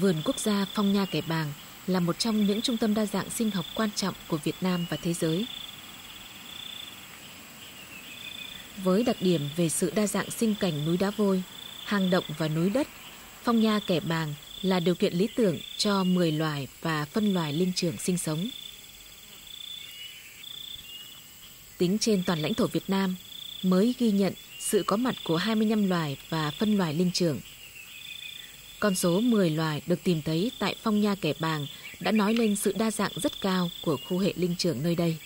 Vườn quốc gia Phong Nha Kẻ Bàng là một trong những trung tâm đa dạng sinh học quan trọng của Việt Nam và thế giới. Với đặc điểm về sự đa dạng sinh cảnh núi đá vôi, hang động và núi đất, Phong Nha Kẻ Bàng là điều kiện lý tưởng cho 10 loài và phân loài linh trưởng sinh sống. Tính trên toàn lãnh thổ Việt Nam, mới ghi nhận sự có mặt của 25 loài và phân loài linh trưởng. Con số 10 loài được tìm thấy tại Phong Nha Kẻ Bàng đã nói lên sự đa dạng rất cao của khu hệ linh trưởng nơi đây.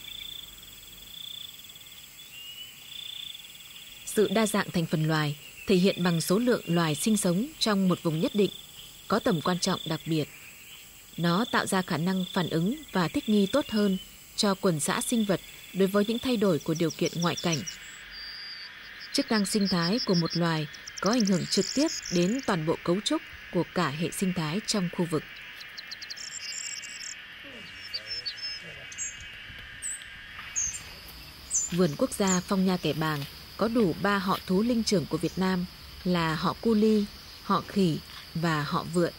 Sự đa dạng thành phần loài thể hiện bằng số lượng loài sinh sống trong một vùng nhất định, có tầm quan trọng đặc biệt. Nó tạo ra khả năng phản ứng và thích nghi tốt hơn cho quần xã sinh vật đối với những thay đổi của điều kiện ngoại cảnh. Chức năng sinh thái của một loài có ảnh hưởng trực tiếp đến toàn bộ cấu trúc của cả hệ sinh thái trong khu vực. Vườn quốc gia Phong Nha Kẻ Bàng có đủ 3 họ thú linh trưởng của Việt Nam là họ cu li, họ khỉ và họ vượn.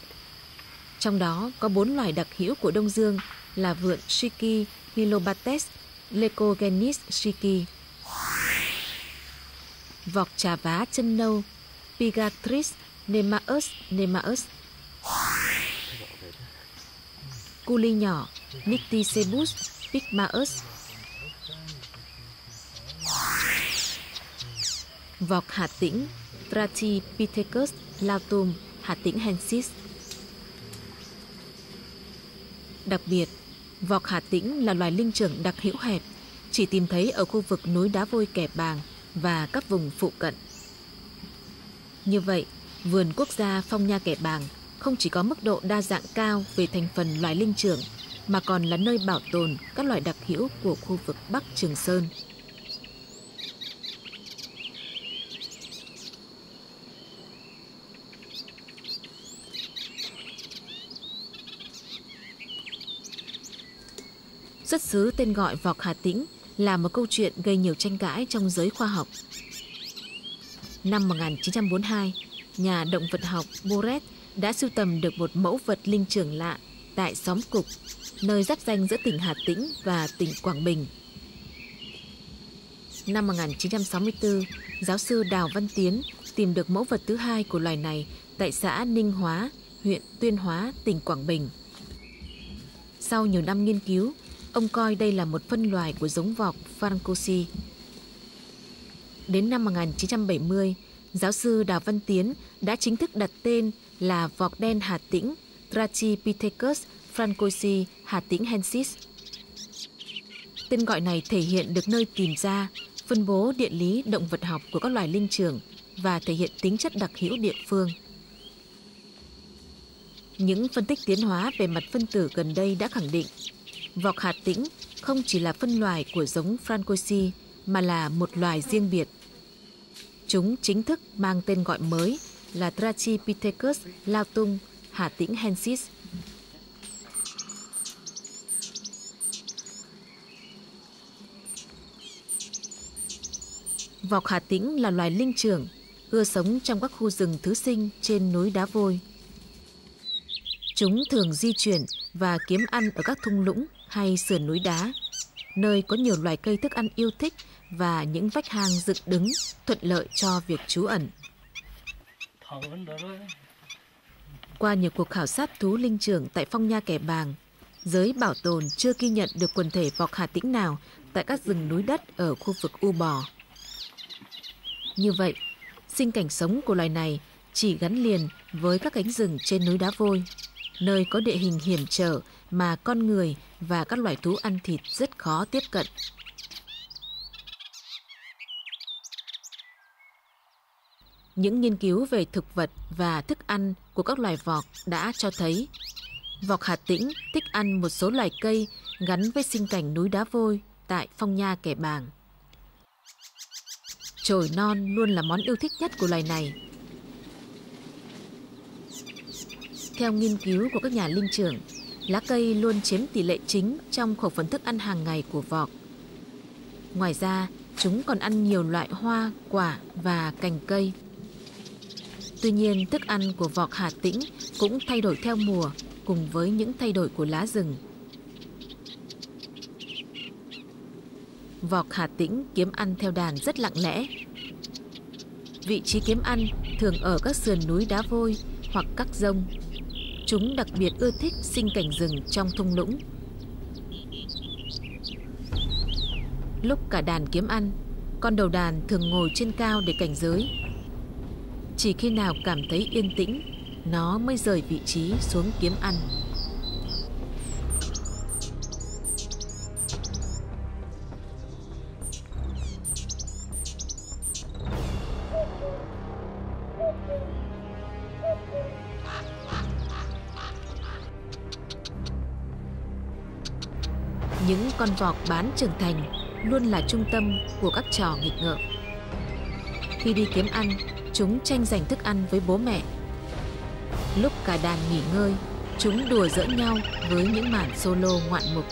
Trong đó có 4 loài đặc hữu của Đông Dương là vượn Shiki, Nilobates, Lechogenis shiki, vọc trà vá chân nâu, Pygatris nemaeus, cu li nhỏ, Nycticebus pygmaeus, vọc Hà Tĩnh, Trachypithecus laotum hatinhensis. Đặc biệt, vọc Hà Tĩnh là loài linh trưởng đặc hữu hẹp, chỉ tìm thấy ở khu vực núi đá vôi Kẻ Bàng và các vùng phụ cận. Như vậy, vườn quốc gia Phong Nha Kẻ Bàng không chỉ có mức độ đa dạng cao về thành phần loài linh trưởng mà còn là nơi bảo tồn các loài đặc hữu của khu vực Bắc Trường Sơn. Xuất xứ tên gọi Voọc Hà Tĩnh là một câu chuyện gây nhiều tranh cãi trong giới khoa học. Năm 1942, nhà động vật học Boret đã sưu tầm được một mẫu vật linh trưởng lạ tại xóm Cục, nơi giáp ranh giữa tỉnh Hà Tĩnh và tỉnh Quảng Bình. Năm 1964, giáo sư Đào Văn Tiến tìm được mẫu vật thứ hai của loài này tại xã Ninh Hóa, huyện Tuyên Hóa, tỉnh Quảng Bình. Sau nhiều năm nghiên cứu, ông coi đây là một phân loài của giống vọc francoisi. Đến năm 1970, giáo sư Đào Văn Tiến đã chính thức đặt tên là vọc đen Hà Tĩnh, Trachypithecus francoisi hatinhensis. Tên gọi này thể hiện được nơi tìm ra, phân bố địa lý động vật học của các loài linh trưởng và thể hiện tính chất đặc hữu địa phương. Những phân tích tiến hóa về mặt phân tử gần đây đã khẳng định vọc Hà Tĩnh không chỉ là phân loài của giống Francoisi mà là một loài riêng biệt. Chúng chính thức mang tên gọi mới là Trachypithecus laotum hatinhensis. Vọc Hà Tĩnh là loài linh trưởng, ưa sống trong các khu rừng thứ sinh trên núi đá vôi. Chúng thường di chuyển và kiếm ăn ở các thung lũng hay sườn núi đá, nơi có nhiều loài cây thức ăn yêu thích và những vách hang dựng đứng thuận lợi cho việc trú ẩn. Qua nhiều cuộc khảo sát thú linh trưởng tại Phong Nha Kẻ Bàng, giới bảo tồn chưa ghi nhận được quần thể vọc Hà Tĩnh nào tại các rừng núi đất ở khu vực U Bò. Như vậy, sinh cảnh sống của loài này chỉ gắn liền với các cánh rừng trên núi đá vôi, nơi có địa hình hiểm trở mà con người và các loài thú ăn thịt rất khó tiếp cận. Những nghiên cứu về thực vật và thức ăn của các loài vọc đã cho thấy vọc Hà Tĩnh thích ăn một số loài cây gắn với sinh cảnh núi đá vôi tại Phong Nha Kẻ Bàng. Chồi non luôn là món yêu thích nhất của loài này. Theo nghiên cứu của các nhà linh trưởng, lá cây luôn chiếm tỷ lệ chính trong khẩu phần thức ăn hàng ngày của vọc. Ngoài ra, chúng còn ăn nhiều loại hoa, quả và cành cây. Tuy nhiên, thức ăn của vọc Hà Tĩnh cũng thay đổi theo mùa cùng với những thay đổi của lá rừng. Vọc Hà Tĩnh kiếm ăn theo đàn rất lặng lẽ. Vị trí kiếm ăn thường ở các sườn núi đá vôi hoặc các dông. Chúng đặc biệt ưa thích sinh cảnh rừng trong thung lũng. Lúc cả đàn kiếm ăn, con đầu đàn thường ngồi trên cao để cảnh giới. Chỉ khi nào cảm thấy yên tĩnh, nó mới rời vị trí xuống kiếm ăn. Những con vọc bán trưởng thành luôn là trung tâm của các trò nghịch ngợm. Khi đi kiếm ăn, chúng tranh giành thức ăn với bố mẹ. Lúc cả đàn nghỉ ngơi, chúng đùa giỡn nhau với những màn solo ngoạn mục.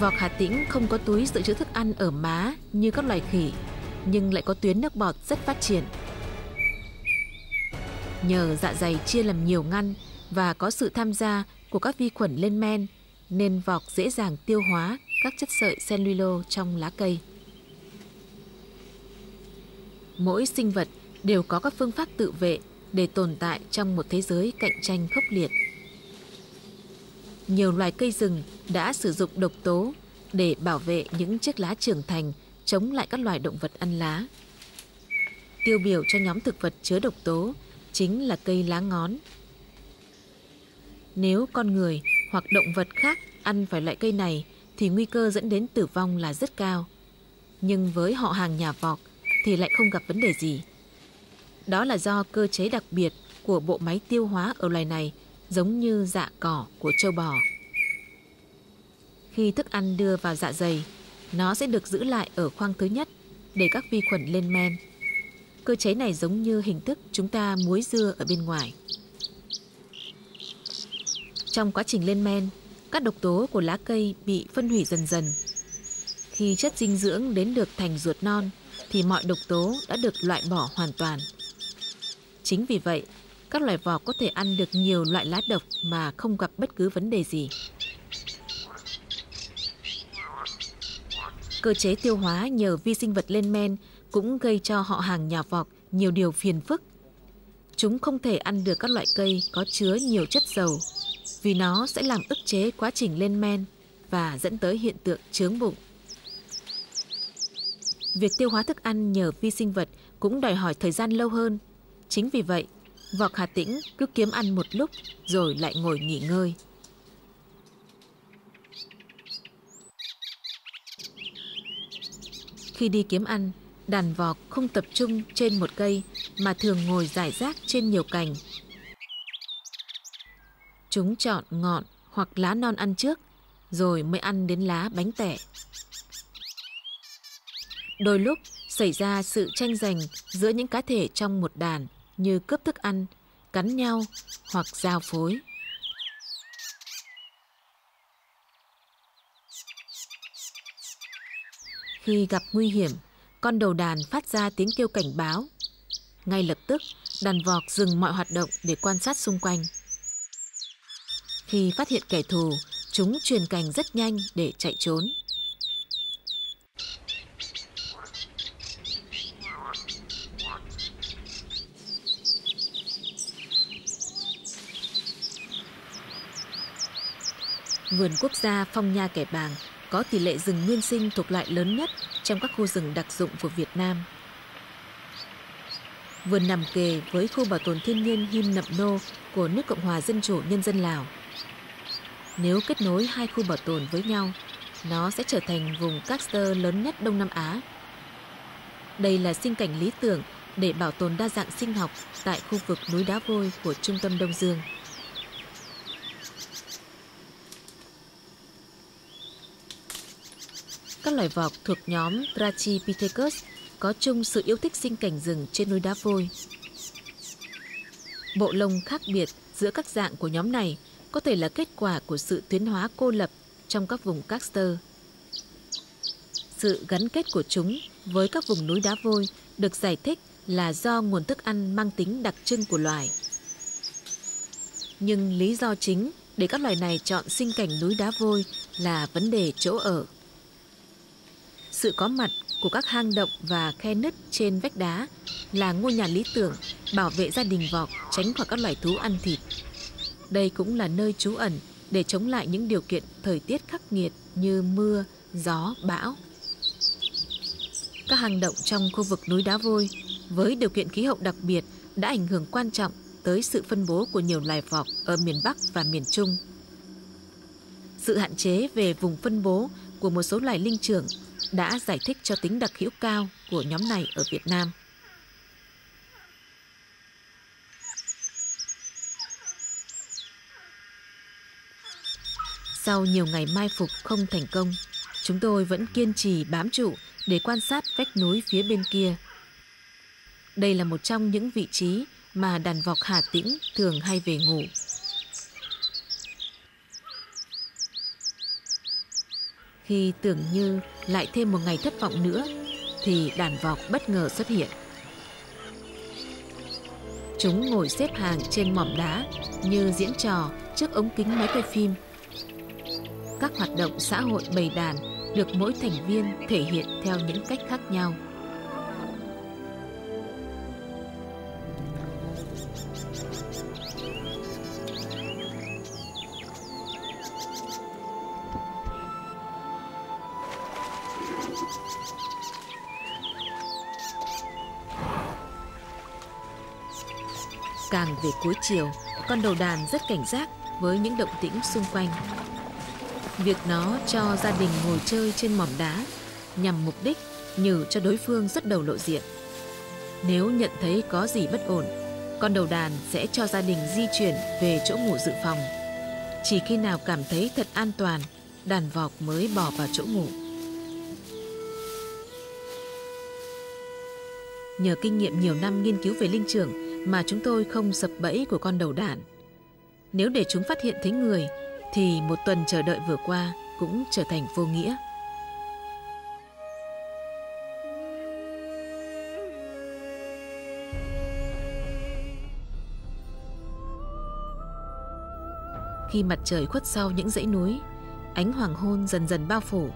Vọc Hà Tĩnh không có túi dự trữ thức ăn ở má như các loài khỉ, nhưng lại có tuyến nước bọt rất phát triển. Nhờ dạ dày chia làm nhiều ngăn và có sự tham gia của các vi khuẩn lên men, nên vọc dễ dàng tiêu hóa các chất sợi cellulose trong lá cây. Mỗi sinh vật đều có các phương pháp tự vệ để tồn tại trong một thế giới cạnh tranh khốc liệt. Nhiều loài cây rừng đã sử dụng độc tố để bảo vệ những chiếc lá trưởng thành chống lại các loài động vật ăn lá. Tiêu biểu cho nhóm thực vật chứa độc tố chính là cây lá ngón. Nếu con người hoặc động vật khác ăn phải loại cây này thì nguy cơ dẫn đến tử vong là rất cao. Nhưng với họ hàng nhà vọc thì lại không gặp vấn đề gì. Đó là do cơ chế đặc biệt của bộ máy tiêu hóa ở loài này, giống như dạ cỏ của trâu bò. Khi thức ăn đưa vào dạ dày, nó sẽ được giữ lại ở khoang thứ nhất để các vi khuẩn lên men. Cơ chế này giống như hình thức chúng ta muối dưa ở bên ngoài. Trong quá trình lên men, các độc tố của lá cây bị phân hủy dần dần. Khi chất dinh dưỡng đến được thành ruột non, thì mọi độc tố đã được loại bỏ hoàn toàn. Chính vì vậy, các loài vọc có thể ăn được nhiều loại lá độc mà không gặp bất cứ vấn đề gì. Cơ chế tiêu hóa nhờ vi sinh vật lên men cũng gây cho họ hàng nhà vọc nhiều điều phiền phức. Chúng không thể ăn được các loại cây có chứa nhiều chất dầu, vì nó sẽ làm ức chế quá trình lên men và dẫn tới hiện tượng chướng bụng. Việc tiêu hóa thức ăn nhờ vi sinh vật cũng đòi hỏi thời gian lâu hơn. Chính vì vậy, vọc Hà Tĩnh cứ kiếm ăn một lúc rồi lại ngồi nghỉ ngơi. Khi đi kiếm ăn, đàn vọc không tập trung trên một cây mà thường ngồi rải rác trên nhiều cành. Chúng chọn ngọn hoặc lá non ăn trước, rồi mới ăn đến lá bánh tẻ. Đôi lúc xảy ra sự tranh giành giữa những cá thể trong một đàn như cướp thức ăn, cắn nhau hoặc giao phối. Khi gặp nguy hiểm, con đầu đàn phát ra tiếng kêu cảnh báo. Ngay lập tức, đàn vọc dừng mọi hoạt động để quan sát xung quanh. Khi phát hiện kẻ thù, chúng truyền cành rất nhanh để chạy trốn. Vườn quốc gia Phong Nha Kẻ Bàng có tỷ lệ rừng nguyên sinh thuộc loại lớn nhất trong các khu rừng đặc dụng của Việt Nam. Vườn nằm kề với khu bảo tồn thiên nhiên Him Nậm Nô của nước Cộng hòa Dân chủ Nhân dân Lào. Nếu kết nối hai khu bảo tồn với nhau, nó sẽ trở thành vùng karster lớn nhất Đông Nam Á. Đây là sinh cảnh lý tưởng để bảo tồn đa dạng sinh học tại khu vực núi đá vôi của trung tâm Đông Dương. Các loài vọc thuộc nhóm Trachypithecus có chung sự yêu thích sinh cảnh rừng trên núi đá vôi. Bộ lông khác biệt giữa các dạng của nhóm này có thể là kết quả của sự tiến hóa cô lập trong các vùng karster. Sự gắn kết của chúng với các vùng núi đá vôi được giải thích là do nguồn thức ăn mang tính đặc trưng của loài. Nhưng lý do chính để các loài này chọn sinh cảnh núi đá vôi là vấn đề chỗ ở. Sự có mặt của các hang động và khe nứt trên vách đá là ngôi nhà lý tưởng bảo vệ gia đình vọc tránh khỏi các loài thú ăn thịt. Đây cũng là nơi trú ẩn để chống lại những điều kiện thời tiết khắc nghiệt như mưa, gió, bão. Các hang động trong khu vực núi đá vôi với điều kiện khí hậu đặc biệt đã ảnh hưởng quan trọng tới sự phân bố của nhiều loài vọc ở miền Bắc và miền Trung. Sự hạn chế về vùng phân bố của một số loài linh trưởng đã giải thích cho tính đặc hữu cao của nhóm này ở Việt Nam. Sau nhiều ngày mai phục không thành công, chúng tôi vẫn kiên trì bám trụ để quan sát vách núi phía bên kia. Đây là một trong những vị trí mà đàn vọc Hà Tĩnh thường hay về ngủ. Khi tưởng như lại thêm một ngày thất vọng nữa, thì đàn vọc bất ngờ xuất hiện. Chúng ngồi xếp hàng trên mỏm đá như diễn trò trước ống kính máy quay phim. Các hoạt động xã hội bầy đàn được mỗi thành viên thể hiện theo những cách khác nhau. Càng về cuối chiều, con đầu đàn rất cảnh giác với những động tĩnh xung quanh. Việc nó cho gia đình ngồi chơi trên mỏm đá nhằm mục đích nhử cho đối phương xuất đầu lộ diện. Nếu nhận thấy có gì bất ổn, con đầu đàn sẽ cho gia đình di chuyển về chỗ ngủ dự phòng. Chỉ khi nào cảm thấy thật an toàn, đàn vọc mới bỏ vào chỗ ngủ. Nhờ kinh nghiệm nhiều năm nghiên cứu về linh trưởng mà chúng tôi không sập bẫy của con đầu đàn. Nếu để chúng phát hiện thấy người, thì một tuần chờ đợi vừa qua cũng trở thành vô nghĩa. Khi mặt trời khuất sau những dãy núi, ánh hoàng hôn dần dần bao phủ.